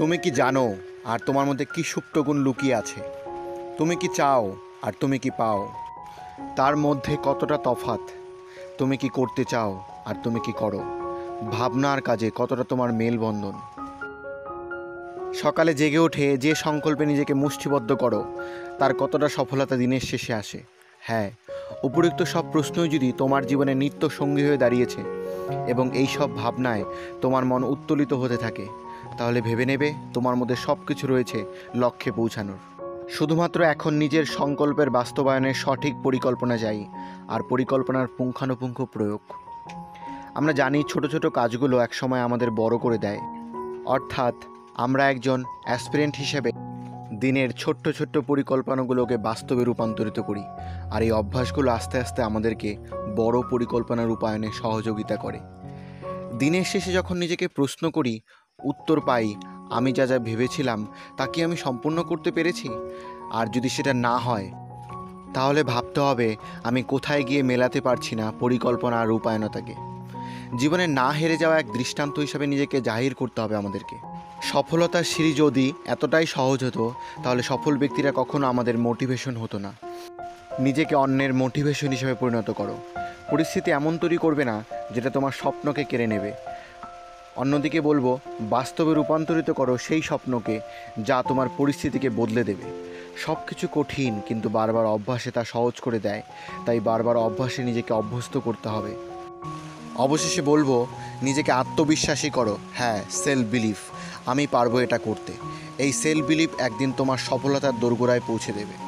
তুমি কি জানো আর তোমার মধ্যে কি সুপ্ত গুণ লুকিয়ে আছে? তুমি কি চাও আর তুমি কি পাও? তার মধ্যে কতটা তফাৎ! তুমি কি করতে চাও আর তুমি কি করো? ভাবনার কাজে কতটা তোমার মেলবন্ধন! সকালে জেগে ওঠে যে সংকল্পে নিজেকে মুষ্টিবদ্ধ করো তার কতটা সফলতা দিনের শেষে আসে। হ্যাঁ, উপরোক্ত সব প্রশ্নই যদি তোমার জীবনে নিত্য সঙ্গী হয়ে দাঁড়িয়েছে এবং এই সব ভাবনায় তোমার মন উত্তোলিত হতে থাকে, তাহলে ভেবে নেবে তোমার মধ্যে সব কিছু রয়েছে লক্ষ্যে পৌঁছানোর। শুধুমাত্র এখন নিজের সংকল্পের বাস্তবায়নের সঠিক পরিকল্পনা চাই, আর পরিকল্পনার পুঙ্খানুপুঙ্খ প্রয়োগ। আমরা জানি ছোট ছোট কাজগুলো একসময় আমাদের বড় করে দেয়, অর্থাৎ আমরা একজন অ্যাসপিরেন্ট হিসেবে দিনের ছোট্ট ছোট্ট পরিকল্পনাগুলোকে বাস্তবে রূপান্তরিত করি, আর এই অভ্যাসগুলো আস্তে আস্তে আমাদেরকে বড় পরিকল্পনা রূপায়ণে সহযোগিতা করে। দিনের শেষে যখন নিজেকে প্রশ্ন করি, উত্তর পাই আমি যা যা ভেবেছিলাম তা কি আমি সম্পূর্ণ করতে পেরেছি, আর যদি সেটা না হয় তাহলে ভাবতে হবে আমি কোথায় গিয়ে মেলাতে পারছি না পরিকল্পনা আর রূপায়ণতাকে। জীবনে না হেরে যাওয়া এক দৃষ্টান্ত হিসাবে নিজেকে জাহির করতে হবে আমাদেরকে। সফলতার সিঁড়ি যদি এতটাই সহজ হতো তাহলে সফল ব্যক্তিরা কখনো আমাদের মোটিভেশন হতো না। নিজেকে অন্যের মোটিভেশন হিসেবে পরিণত করো। পরিস্থিতি এমন তৈরি করবে না যেটা তোমার স্বপ্নকে কেড়ে নেবে, অন্যদিকে বলবো বাস্তবে রূপান্তরিত করো সেই স্বপ্নকে যা তোমার পরিস্থিতিকে বদলে দেবে। সব কিছু কঠিন, কিন্তু বারবার অভ্যাসে তা সহজ করে দেয়, তাই বারবার অভ্যাসে নিজেকে অভ্যস্ত করতে হবে। অবশেষে বলবো নিজেকে আত্মবিশ্বাসী করো। হ্যাঁ, সেলফ বিলিভ, আমি পারবো এটা করতে। এই সেলফ বিলিভ একদিন তোমার সফলতার দোরগোড়ায় পৌঁছে দেবে।